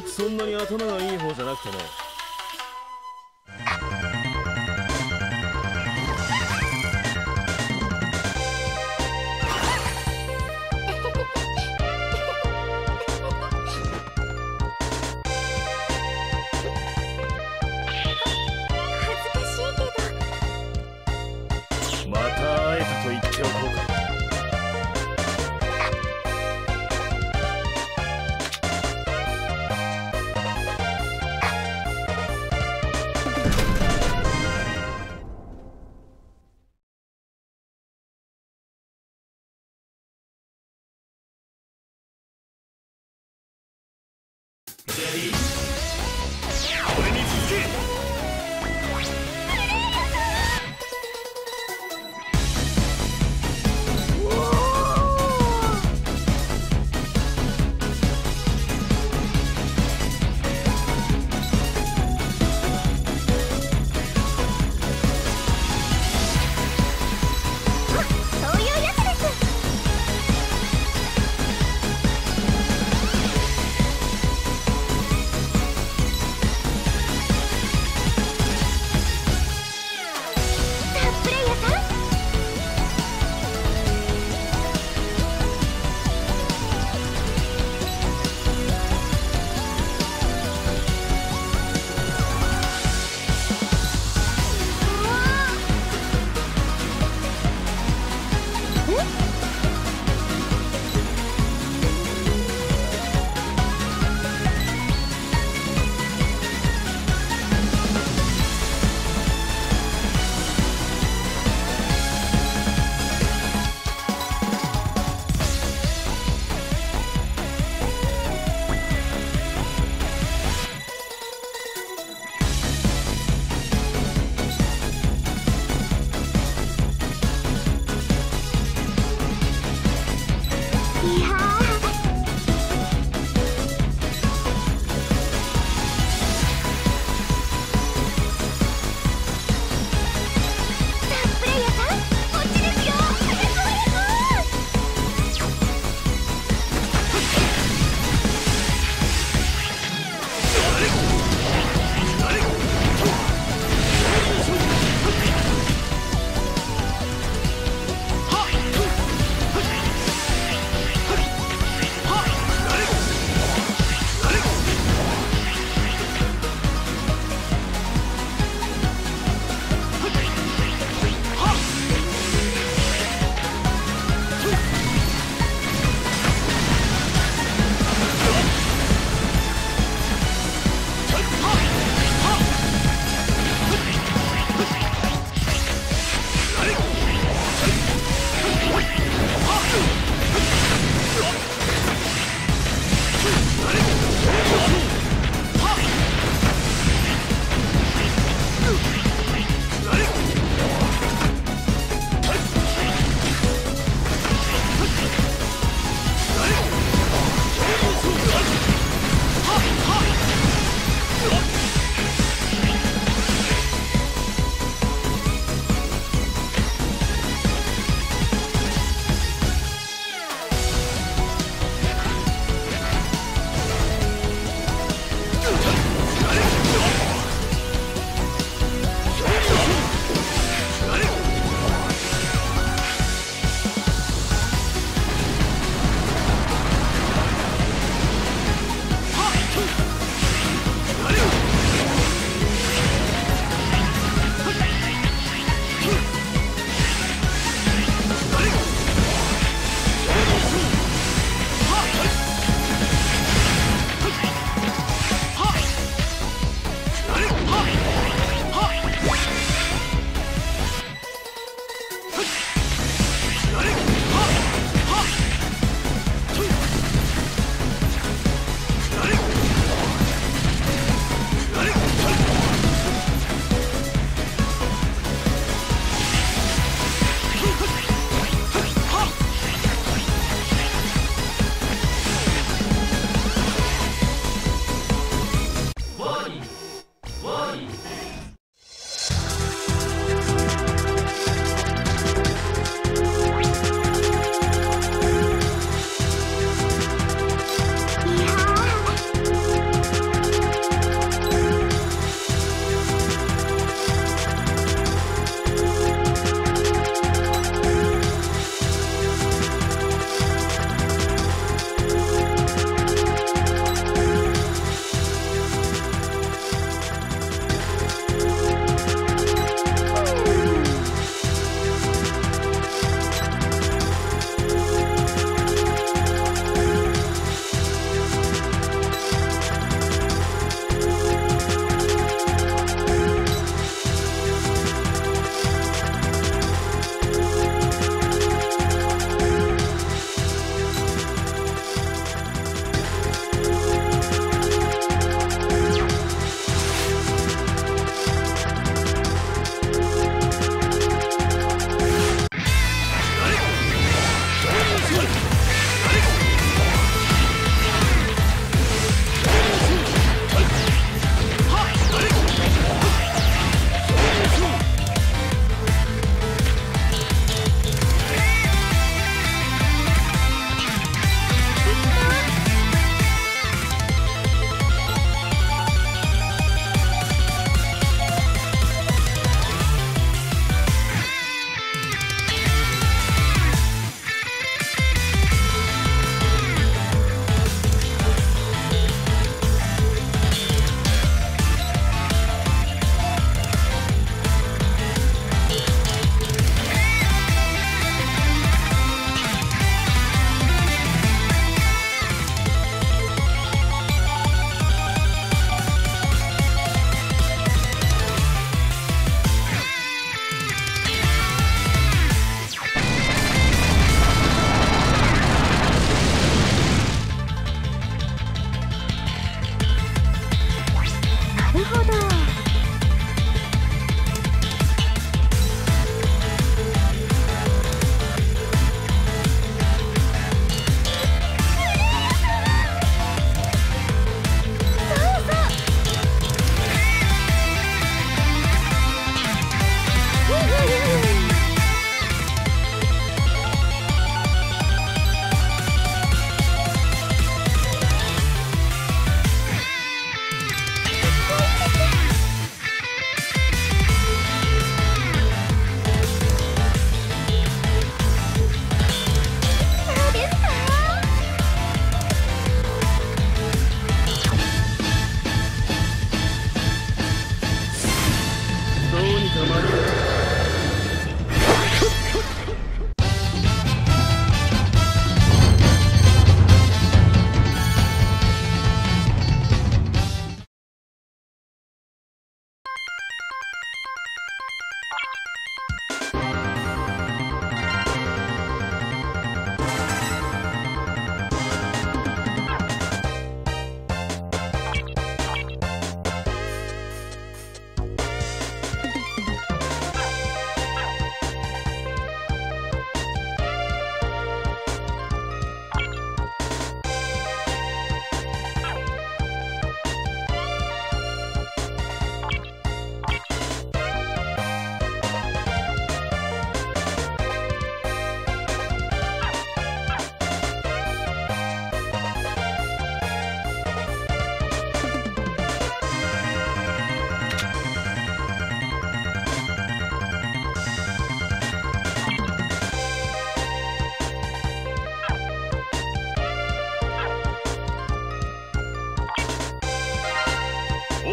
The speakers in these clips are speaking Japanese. にそんなに頭がいい方じゃなくてね。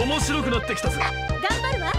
面白くなってきたぜ。頑張るわ。